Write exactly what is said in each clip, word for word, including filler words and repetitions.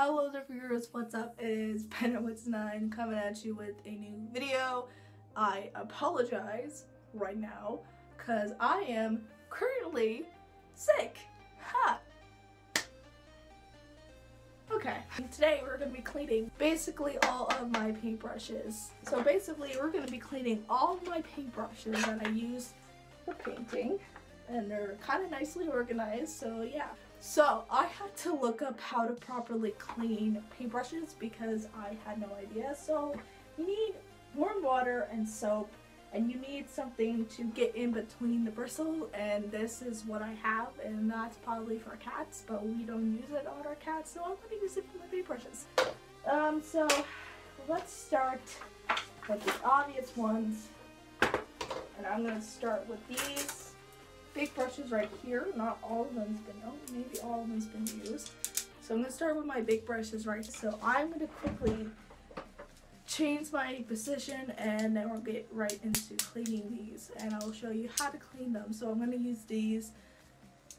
Hello there viewers, what's up? It is Penowitz nine coming at you with a new video. I apologize right now because I am currently sick. Ha! Okay, today we're going to be cleaning basically all of my paintbrushes. So basically we're going to be cleaning all of my paintbrushes that I use for painting. And they're kind of nicely organized, so yeah. So I had to look up how to properly clean paintbrushes because I had no idea. So you need warm water and soap, and you need something to get in between the bristle, and this is what I have, and that's probably for cats, but we don't use it on our cats, so I'm gonna use it for my paintbrushes. Um, so let's start with the obvious ones, and I'm gonna start with these big brushes right here. Not all of them's been, oh, maybe all of them's been used. So I'm gonna start with my big brushes, right? So I'm gonna quickly change my position and then we'll get right into cleaning these, and I'll show you how to clean them. So I'm gonna use these,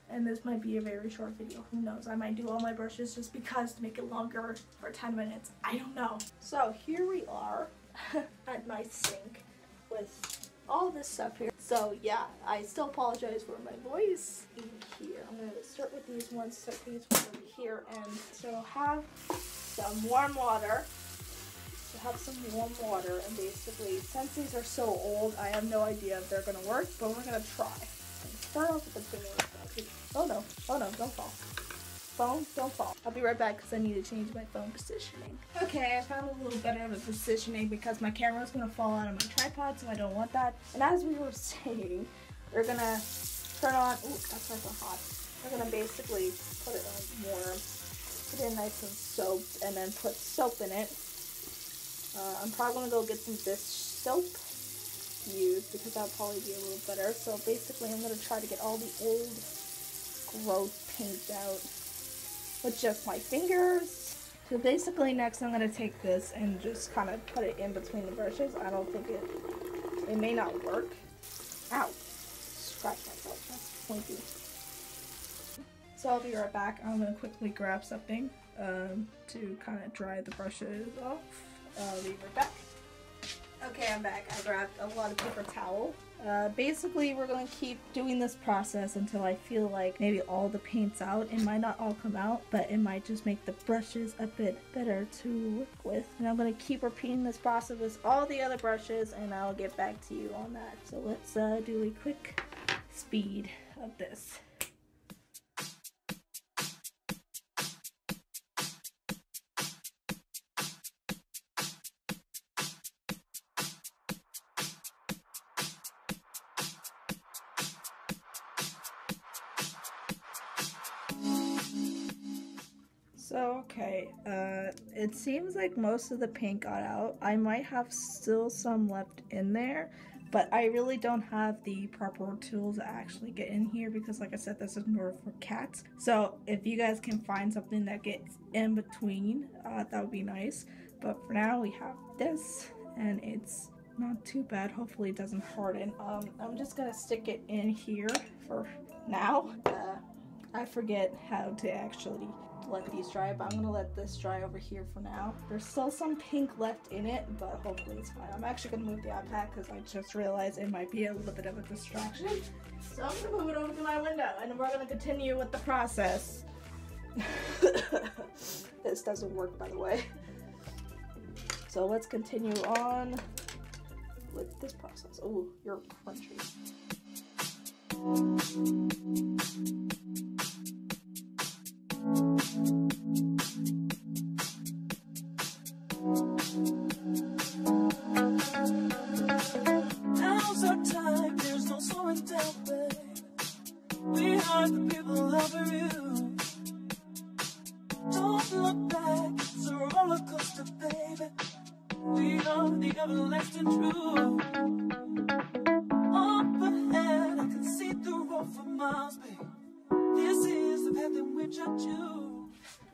and this might be a very short video, who knows? I might do all my brushes just because to make it longer for ten minutes, I don't know. So here we are at my sink with all this stuff here. So yeah, I still apologize for my voice in here. I'm gonna start with these ones, start these ones over here, and so have some warm water. So have some warm water, and basically, since these are so old, I have no idea if they're gonna work, but we're gonna try. Start off with the thing. Oh no, oh no, don't fall. Phone, don't fall. I'll be right back because I need to change my phone positioning. Okay, I found a little better of a positioning because my camera's gonna fall out of my tripod, so I don't want that. And as we were saying, we're gonna turn on, ooh, that's not so hot. We're gonna basically put it on warm, put it nice and soaked, and then put soap in it. Uh, I'm probably gonna go get some dish soap used because that'll probably be a little better. So basically, I'm gonna try to get all the old, gross paint out with just my fingers. So basically next I'm gonna take this and just kind of put it in between the brushes. I don't think it, it may not work. Ow, scratch myself, that's pointy. So I'll be right back. I'm gonna quickly grab something um, to kind of dry the brushes off. I'll be right back. Okay, I'm back. I grabbed a lot of paper towel. Uh, basically, we're going to keep doing this process until I feel like maybe all the paint's out. It might not all come out, but it might just make the brushes a bit better to work with. And I'm going to keep repeating this process with all the other brushes, and I'll get back to you on that. So let's uh, do a quick speed of this. So, okay, uh, it seems like most of the paint got out. I might have still some left in there, but I really don't have the proper tools to actually get in here because, like I said, this is more for cats. So if you guys can find something that gets in between, uh, that would be nice. But for now, we have this, and it's not too bad. Hopefully it doesn't harden. Um, I'm just gonna stick it in here for now. Uh, I forget how to actually let these dry, but I'm gonna let this dry over here for now. There's still some pink left in it, but hopefully it's fine. I'm actually gonna move the iPad because I just realized it might be a little bit of a distraction. So I'm gonna move it over to my window, and we're gonna continue with the process. This doesn't work, by the way. So let's continue on with this process. Oh, you're crunchy.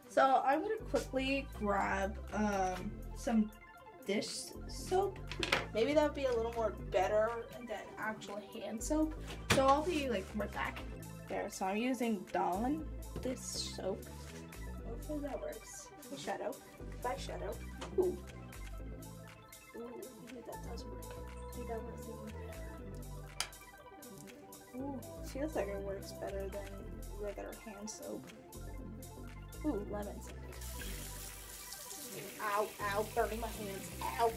So I'm gonna quickly grab um, some dish soap. Maybe that would be a little more better than actual hand soap. So I'll be like right back there. So I'm using Dawn dish soap. Hopefully that works. Hey, Shadow. Bye, Shadow. Ooh. Ooh, that does work. That works even better. Ooh, feels like it works better than regular hand soap. Ooh, lemons. Ow, ow, burning my hands, ow.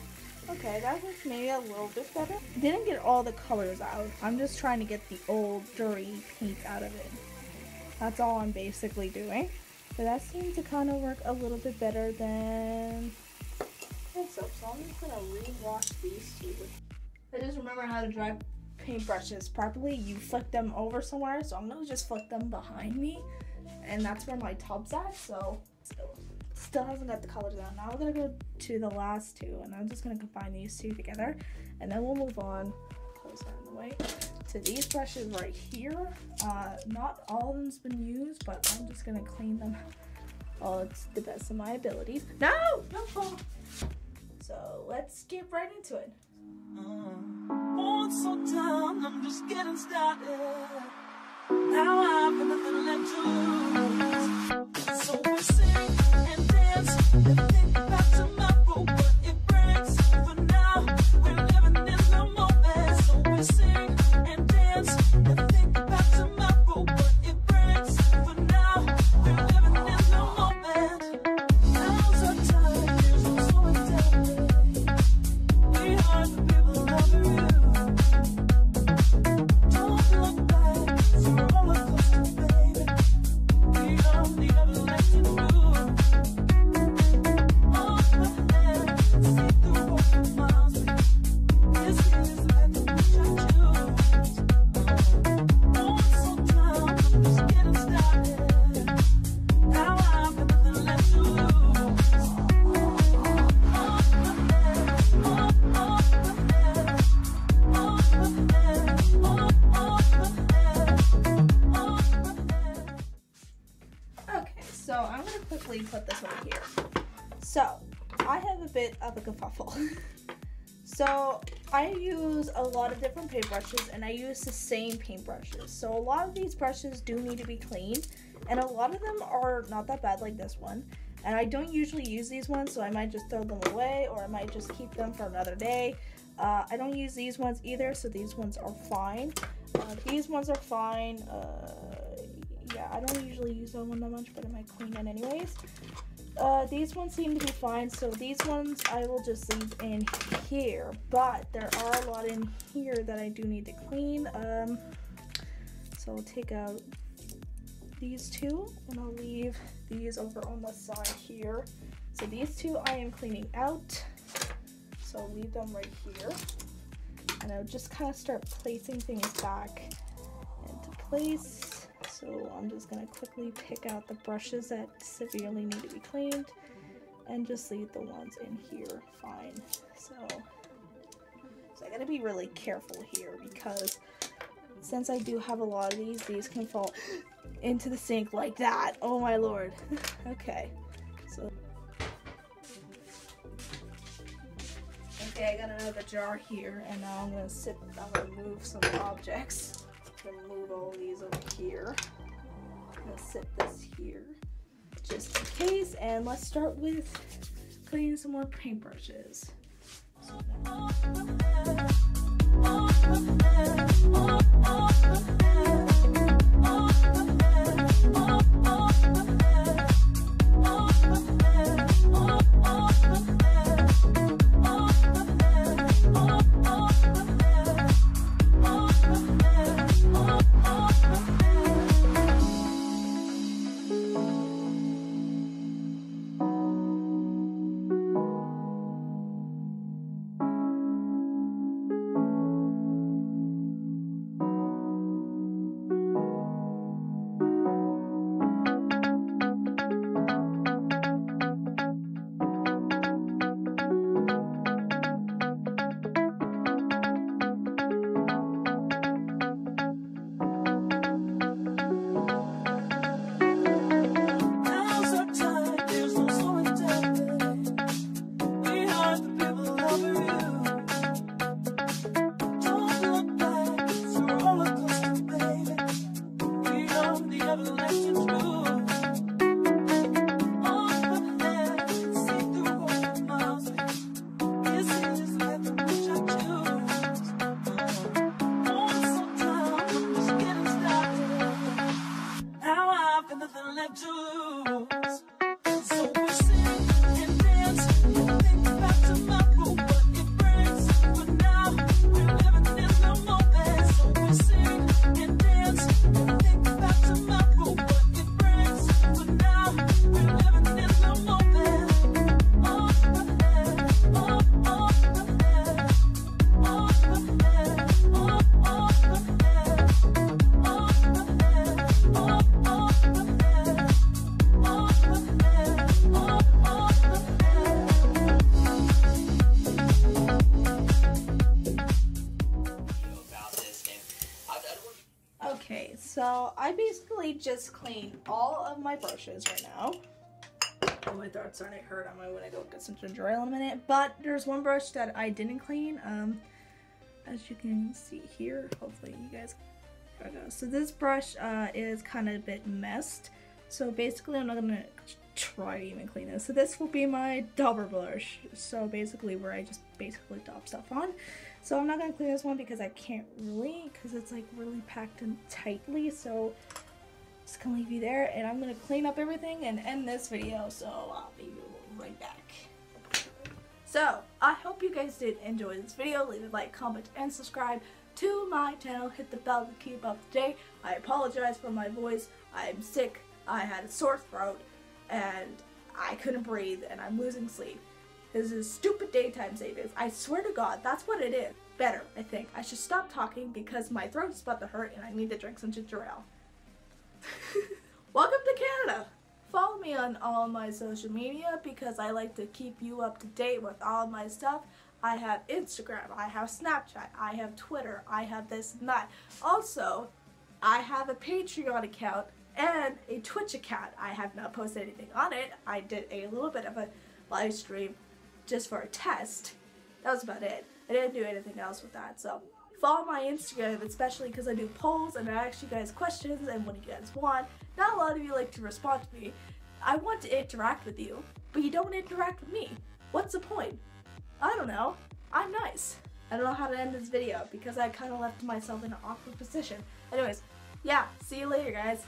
Okay, that looks maybe a little bit better. Didn't get all the colors out. I'm just trying to get the old, dirty paint out of it. That's all I'm basically doing. But that seemed to kind of work a little bit better than hand soap. So I'm just gonna re-wash these two. I just remember how to dry paintbrushes properly. You flick them over somewhere, so I'm gonna just flick them behind me. And that's where my tub's at, so. Still hasn't got the colors out. Now we're gonna go to the last two, and I'm just gonna combine these two together, and then we'll move on. Close that in the way. To these brushes right here. Uh, not all of them's been used, but I'm just gonna clean them. Oh, it's the best of my abilities. No, don't fall. So let's get right into it. Uh, so down, I'm just getting started. Now I've been nothing left to lose. So we'll see. Put this over here. So I have a bit of a kerfuffle. So I use a lot of different paintbrushes, and I use the same paintbrushes. So a lot of these brushes do need to be cleaned, and a lot of them are not that bad, like this one. And I don't usually use these ones, so I might just throw them away, or I might just keep them for another day. Uh, I don't use these ones either, so these ones are fine. Uh, these ones are fine. Uh, Yeah, I don't usually use that one that much, but I might clean it anyways. Uh, these ones seem to be fine, so these ones I will just leave in here. But there are a lot in here that I do need to clean. Um, so I'll take out these two, and I'll leave these over on the side here. So these two I am cleaning out, so I'll leave them right here. And I'll just kind of start placing things back into place. So I'm just going to quickly pick out the brushes that severely need to be cleaned and just leave the ones in here fine. So, so I got to be really careful here, because since I do have a lot of these, these can fall into the sink like that. Oh my lord. Okay. So okay, I got another jar here, and now I'm going to sit I'm going to move some objects. Move all these over here. I'm gonna sit this here just in case, and let's start with cleaning some more paintbrushes. literally just cleaned all of my brushes right now. Oh, my throat's starting to hurt. I might want to go get some ginger ale in a minute. But there's one brush that I didn't clean, um, as you can see here. Hopefully you guys can go. So this brush uh, is kind of a bit messed. So basically, I'm not going to try to even clean this. So this will be my dauber brush. So basically, where I just basically daub stuff on. So I'm not going to clean this one because I can't really, because it's like really packed in tightly. So just gonna leave you there, and I'm gonna clean up everything and end this video, so I'll be right back. So I hope you guys did enjoy this video. Leave a like, comment, and subscribe to my channel. Hit the bell to keep up to date. I apologize for my voice. I'm sick. I had a sore throat and I couldn't breathe and I'm losing sleep. This is stupid daytime savings. I swear to God, that's what it is. Better, I think. I should stop talking because my throat's about to hurt and I need to drink some ginger ale. Welcome to Canada! Follow me on all my social media because I like to keep you up to date with all my stuff. I have Instagram, I have Snapchat, I have Twitter, I have this and that. Also, I have a Patreon account and a Twitch account. I have not posted anything on it. I did a little bit of a live stream just for a test. That was about it. I didn't do anything else with that, so follow my Instagram, especially because I do polls and I ask you guys questions and what do you guys want. Not a lot of you like to respond to me. I want to interact with you, but you don't interact with me. What's the point? I don't know. I'm nice. I don't know how to end this video because I kind of left myself in an awkward position. Anyways, yeah, see you later, guys.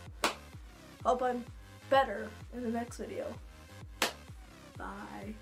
Hope I'm better in the next video. Bye.